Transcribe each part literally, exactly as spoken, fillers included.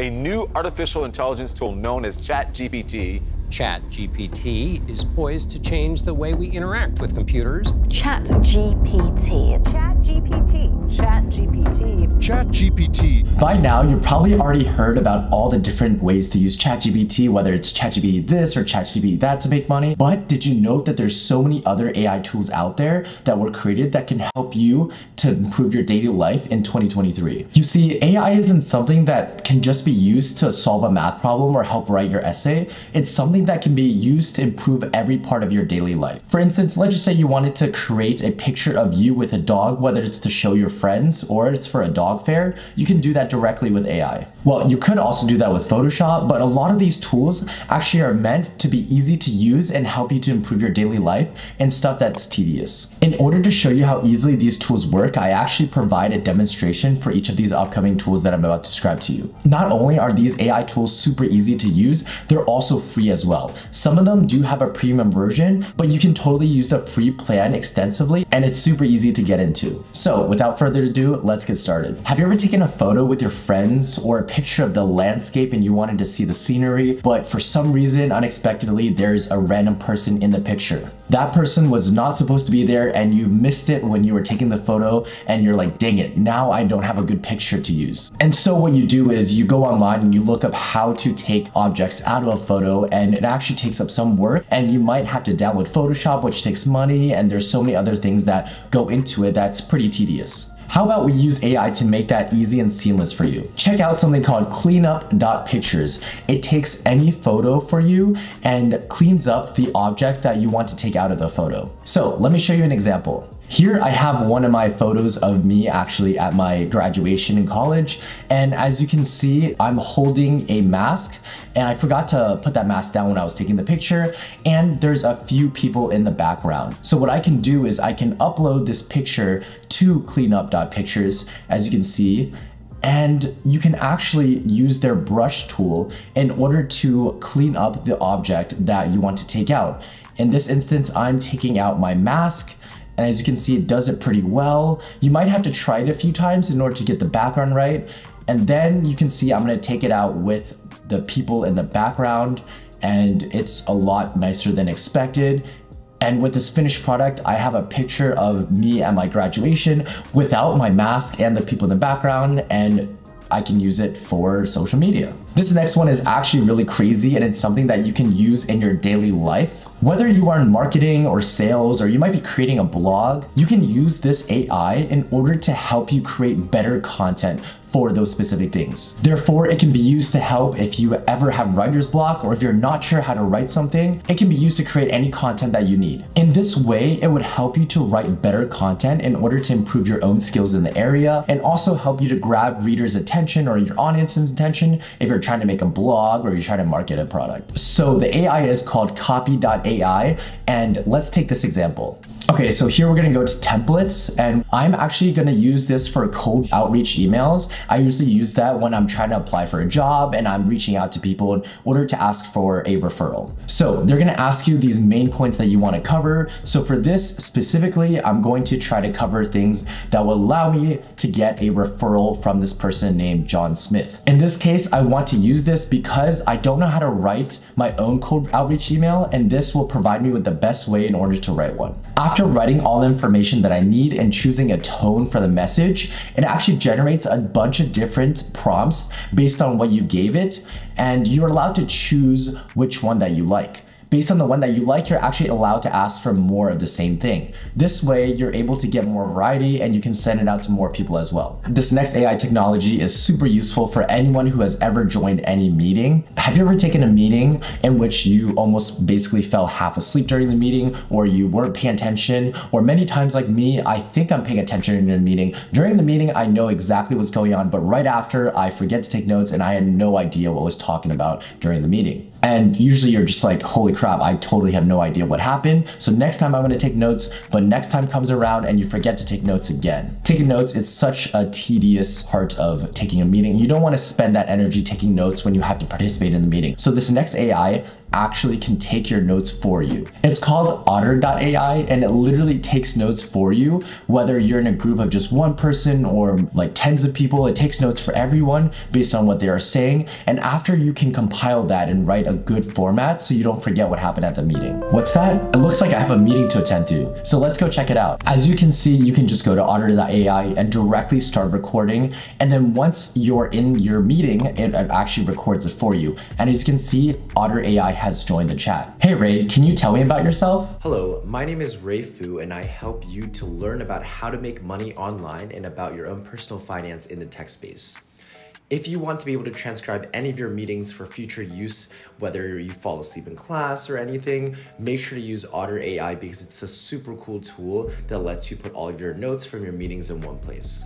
a new artificial intelligence tool known as ChatGPT. ChatGPT is poised to change the way we interact with computers. ChatGPT. ChatGPT. ChatGPT. ChatGPT. By now, you've probably already heard about all the different ways to use ChatGPT, whether it's ChatGPT this or ChatGPT that to make money. But did you know that there's so many other A I tools out there that were created that can help you to improve your daily life in twenty twenty-three? You see, A I isn't something that can just be used to solve a math problem or help write your essay. It's something that can be used to improve every part of your daily life. For instance, let's just say you wanted to create a picture of you with a dog, whether it's to show your friends or it's for a dog fair, you can do that directly with A I. Well, you could also do that with Photoshop, but a lot of these tools actually are meant to be easy to use and help you to improve your daily life and stuff that's tedious. In order to show you how easily these tools work, I actually provide a demonstration for each of these upcoming tools that I'm about to describe to you. Not only are these A I tools super easy to use, they're also free as well. Some of them do have a premium version, but you can totally use the free plan extensively, and it's super easy to get into. So without further ado, let's get started. Have you ever taken a photo with your friends or a picture of the landscape and you wanted to see the scenery, but for some reason, unexpectedly, there's a random person in the picture? That person was not supposed to be there and you missed it when you were taking the photo and you're like, dang it, now I don't have a good picture to use. And so what you do is you go online and you look up how to take objects out of a photo, and it actually takes up some work and you might have to download Photoshop, which takes money, and there's so many other things that go into it that's pretty tedious. How about we use A I to make that easy and seamless for you? Check out something called cleanup dot pictures. It takes any photo for you and cleans up the object that you want to take out of the photo. So let me show you an example. Here I have one of my photos of me actually at my graduation in college, and as you can see, I'm holding a mask and I forgot to put that mask down when I was taking the picture, and there's a few people in the background. So what I can do is I can upload this picture to cleanup dot pictures, as you can see, and you can actually use their brush tool in order to clean up the object that you want to take out. In this instance, I'm taking out my mask, and as you can see, it does it pretty well. You might have to try it a few times in order to get the background right. And then you can see I'm gonna take it out with the people in the background, and it's a lot nicer than expected. And with this finished product, I have a picture of me at my graduation without my mask and the people in the background, and I can use it for social media. This next one is actually really crazy, and it's something that you can use in your daily life. Whether you are in marketing or sales, or you might be creating a blog, you can use this A I in order to help you create better content for those specific things. Therefore, it can be used to help if you ever have writer's block, or if you're not sure how to write something, it can be used to create any content that you need. In this way, it would help you to write better content in order to improve your own skills in the area, and also help you to grab readers' attention or your audience's attention if you're trying to make a blog or you're trying to market a product. So the A I is called copy dot A I, and let's take this example. Okay, so here we're gonna go to templates, and I'm actually gonna use this for cold outreach emails. I usually use that when I'm trying to apply for a job and I'm reaching out to people in order to ask for a referral. So they're gonna ask you these main points that you wanna cover. So for this specifically, I'm going to try to cover things that will allow me to get a referral from this person named John Smith. In this case, I want to use this because I don't know how to write my own cold outreach email, and this will provide me with the best way in order to write one. After After writing all the information that I need and choosing a tone for the message, it actually generates a bunch of different prompts based on what you gave it, and you're allowed to choose which one that you like. Based on the one that you like, you're actually allowed to ask for more of the same thing. This way, you're able to get more variety and you can send it out to more people as well. This next A I technology is super useful for anyone who has ever joined any meeting. Have you ever taken a meeting in which you almost basically fell half asleep during the meeting, or you weren't paying attention, or many times like me, I think I'm paying attention in a meeting. During the meeting, I know exactly what's going on, but right after, I forget to take notes and I had no idea what I was talking about during the meeting. And usually you're just like, holy crap, I totally have no idea what happened. So next time I'm gonna take notes, but next time comes around and you forget to take notes again. Taking notes is such a tedious part of taking a meeting. You don't wanna spend that energy taking notes when you have to participate in the meeting. So this next A I actually can take your notes for you. It's called otter dot A I, and it literally takes notes for you, whether you're in a group of just one person or like tens of people. It takes notes for everyone based on what they are saying. And after, you can compile that and write a good format so you don't forget what happened at the meeting. What's that? It looks like I have a meeting to attend to. So let's go check it out. As you can see, you can just go to otter dot A I and directly start recording. And then once you're in your meeting, it actually records it for you. And as you can see, otter dot A I has joined the chat. Hey Ray, can you tell me about yourself? Hello, my name is Ray Fu, and I help you to learn about how to make money online and about your own personal finance in the tech space. If you want to be able to transcribe any of your meetings for future use, whether you fall asleep in class or anything, make sure to use otter dot A I because it's a super cool tool that lets you put all of your notes from your meetings in one place.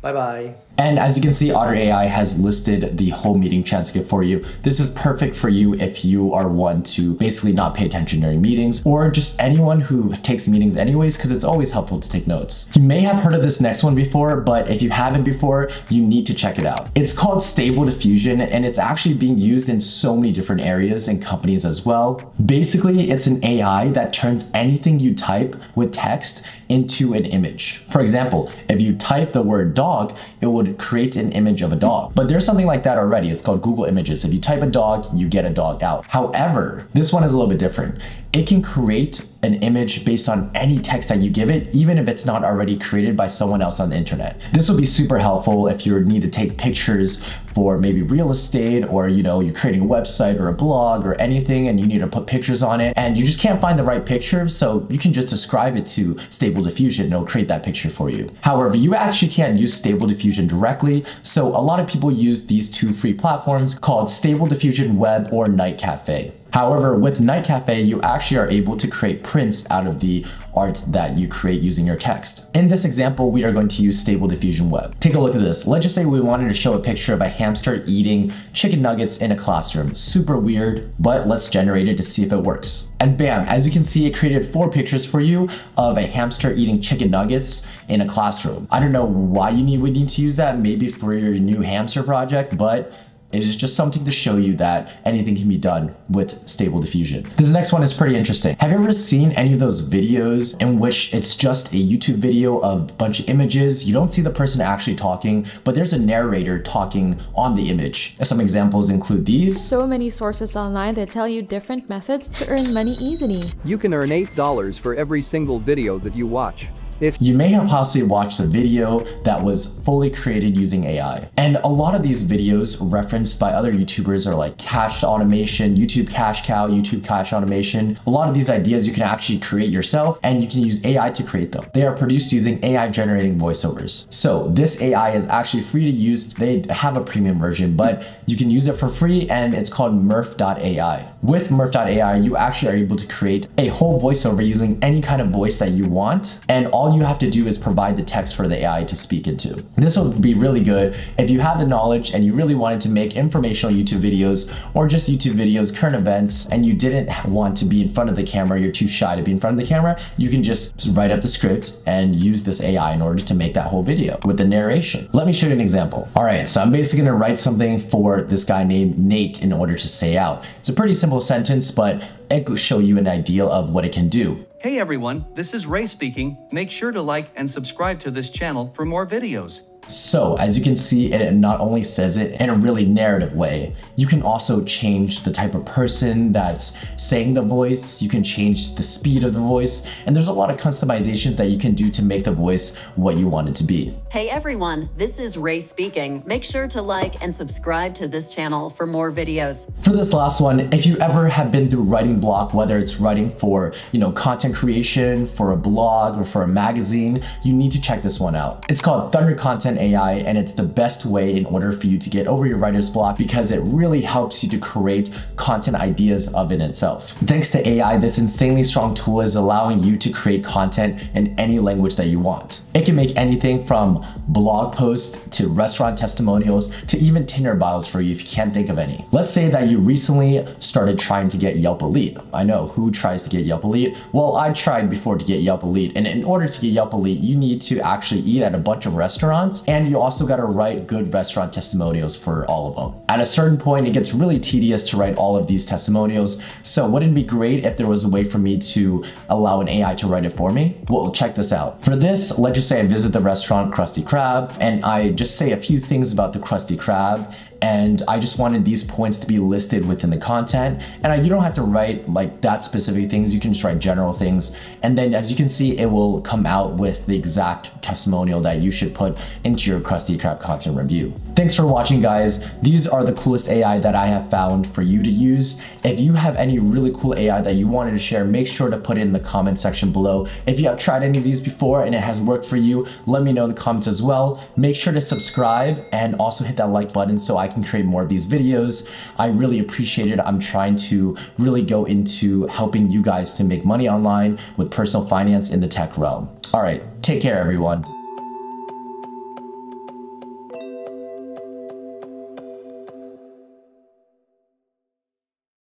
Bye-bye. And as you can see, otter dot A I has listed the whole meeting transcript for you. This is perfect for you if you are one to basically not pay attention during meetings, or just anyone who takes meetings anyways, because it's always helpful to take notes. You may have heard of this next one before, but if you haven't before, you need to check it out. It's called Stable Diffusion, and it's actually being used in so many different areas and companies as well. Basically, it's an A I that turns anything you type with text into an image. For example, if you type the word dog, Dog, it would create an image of a dog. But there's something like that already. It's called Google Images. If you type a dog, you get a dog out. However, this one is a little bit different. It can create an image based on any text that you give it, even if it's not already created by someone else on the internet. This will be super helpful if you need to take pictures for maybe real estate, or you know, you're creating a website or a blog or anything and you need to put pictures on it and you just can't find the right picture. So you can just describe it to Stable Diffusion and it'll create that picture for you. However, you actually can't use Stable Diffusion directly. So a lot of people use these two free platforms called Stable Diffusion Web or Night Cafe. However, with Night Cafe, you actually are able to create prints out of the art that you create using your text. In this example, we are going to use Stable Diffusion Web. Take a look at this. Let's just say we wanted to show a picture of a hamster eating chicken nuggets in a classroom. Super weird, but let's generate it to see if it works. And bam, as you can see, it created four pictures for you of a hamster eating chicken nuggets in a classroom. I don't know why you need, would need to use that, maybe for your new hamster project, but it is just something to show you that anything can be done with Stable Diffusion. This next one is pretty interesting. Have you ever seen any of those videos in which it's just a YouTube video of a bunch of images? You don't see the person actually talking, but there's a narrator talking on the image. Some examples include these. So many sources online that tell you different methods to earn money easily. You can earn eight dollars for every single video that you watch. If you may have possibly watched a video that was fully created using A I. And a lot of these videos referenced by other YouTubers are like cash automation, YouTube cash cow, YouTube cash automation. A lot of these ideas you can actually create yourself, and you can use A I to create them. They are produced using A I generating voiceovers. So this A I is actually free to use. They have a premium version, but you can use it for free, and it's called Murf dot A I. With Murf dot A I, you actually are able to create a whole voiceover using any kind of voice that you want, and all All you have to do is provide the text for the A I to speak into. This will be really good if you have the knowledge and you really wanted to make informational YouTube videos, or just YouTube videos, current events, and you didn't want to be in front of the camera, you're too shy to be in front of the camera, you can just write up the script and use this A I in order to make that whole video with the narration. Let me show you an example. All right, so I'm basically gonna write something for this guy named Nate in order to say out. It's a pretty simple sentence, but it will show you an idea of what it can do. Hey everyone, this is Ray speaking. Make sure to like and subscribe to this channel for more videos. So as you can see, it not only says it in a really narrative way, you can also change the type of person that's saying the voice, you can change the speed of the voice, and there's a lot of customizations that you can do to make the voice what you want it to be. Hey everyone, this is Ray speaking. Make sure to like and subscribe to this channel for more videos. For this last one, if you ever have been through writing block, whether it's writing for, you know, content creation, for a blog, or for a magazine, you need to check this one out. It's called Thunder Content A I, and it's the best way in order for you to get over your writer's block because it really helps you to create content ideas of in itself. Thanks to A I, this insanely strong tool is allowing you to create content in any language that you want. It can make anything from blog posts to restaurant testimonials to even Tinder bios for you if you can't think of any. Let's say that you recently started trying to get Yelp Elite. I know, who tries to get Yelp Elite? Well, I tried before to get Yelp Elite, and in order to get Yelp Elite, you need to actually eat at a bunch of restaurants and you also gotta write good restaurant testimonials for all of them. At a certain point, it gets really tedious to write all of these testimonials, so wouldn't it be great if there was a way for me to allow an A I to write it for me? Well, check this out. For this, let's just say I visit the restaurant Krusty Krab, and I just say a few things about the Krusty Krab, and I just wanted these points to be listed within the content. And I, you don't have to write like that specific things, you can just write general things. And then as you can see, it will come out with the exact testimonial that you should put into your Krusty Krab content review. Thanks for watching, guys. These are the coolest A I that I have found for you to use. If you have any really cool A I that you wanted to share, make sure to put it in the comment section below. If you have tried any of these before and it has worked for you, let me know in the comments as well. Make sure to subscribe and also hit that like button so I I can create more of these videos. I really appreciate it. I'm trying to really go into helping you guys to make money online with personal finance in the tech realm. All right, take care, everyone.